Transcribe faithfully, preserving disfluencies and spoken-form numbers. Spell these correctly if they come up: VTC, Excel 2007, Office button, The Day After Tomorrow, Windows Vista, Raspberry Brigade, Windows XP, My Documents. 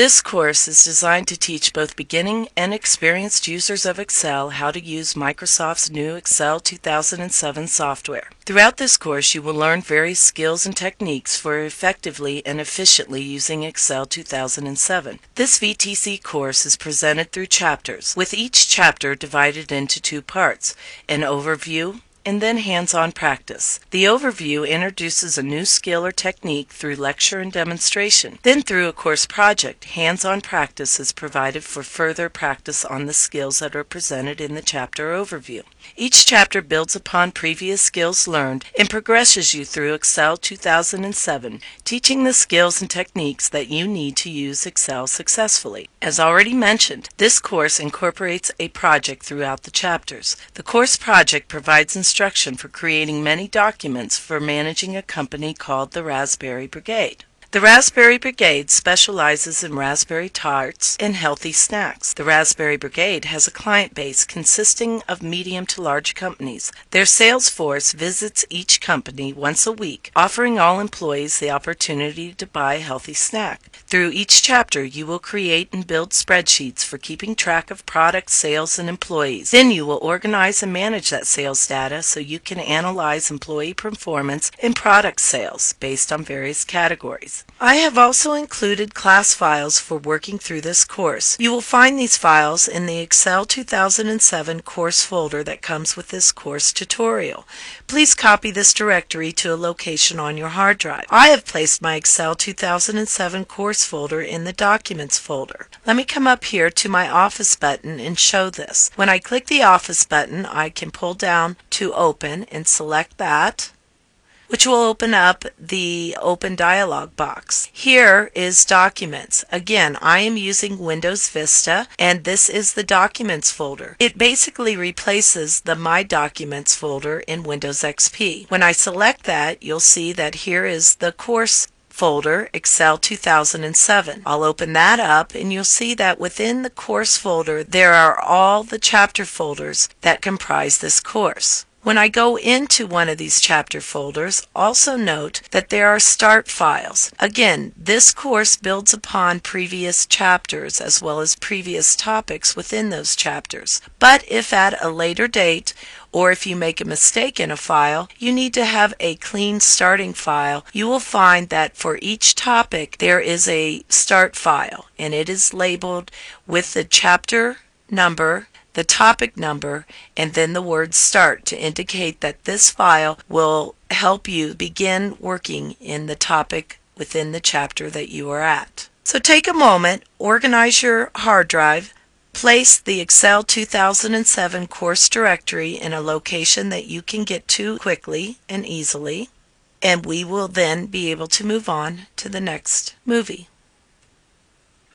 This course is designed to teach both beginning and experienced users of Excel how to use Microsoft's new Excel two thousand seven software. Throughout this course, you will learn various skills and techniques for effectively and efficiently using Excel two thousand seven. This V T C course is presented through chapters, with each chapter divided into two parts: an overview, and then hands-on practice. The overview introduces a new skill or technique through lecture and demonstration. Then through a course project, hands-on practice is provided for further practice on the skills that are presented in the chapter overview. Each chapter builds upon previous skills learned and progresses you through Excel two thousand seven, teaching the skills and techniques that you need to use Excel successfully. As already mentioned, this course incorporates a project throughout the chapters. The course project provides instruction instruction for creating many documents for managing a company called the Raspberry Brigade. The Raspberry Brigade specializes in raspberry tarts and healthy snacks. The Raspberry Brigade has a client base consisting of medium to large companies. Their sales force visits each company once a week, offering all employees the opportunity to buy a healthy snack. Through each chapter, you will create and build spreadsheets for keeping track of product sales and employees. Then you will organize and manage that sales data so you can analyze employee performance and product sales based on various categories. I have also included class files for working through this course. You will find these files in the Excel two thousand seven course folder that comes with this course tutorial. Please copy this directory to a location on your hard drive. I have placed my Excel two thousand seven course folder in the Documents folder. Let me come up here to my Office button and show this. When I click the Office button, I can pull down to Open and select that, which will open up the Open dialog box. Here is Documents. Again, I am using Windows Vista, and this is the Documents folder. It basically replaces the My Documents folder in Windows X P. When I select that, you'll see that here is the course folder Excel two thousand seven. I'll open that up and you'll see that within the course folder there are all the chapter folders that comprise this course. When I go into one of these chapter folders, also note that there are start files. Again, this course builds upon previous chapters as well as previous topics within those chapters. But if at a later date, or if you make a mistake in a file, you need to have a clean starting file. You will find that for each topic there is a start file, and it is labeled with the chapter number, the topic number, and then the word start to indicate that this file will help you begin working in the topic within the chapter that you are at. So take a moment, organize your hard drive, place the Excel two thousand seven course directory in a location that you can get to quickly and easily, and we will then be able to move on to the next movie.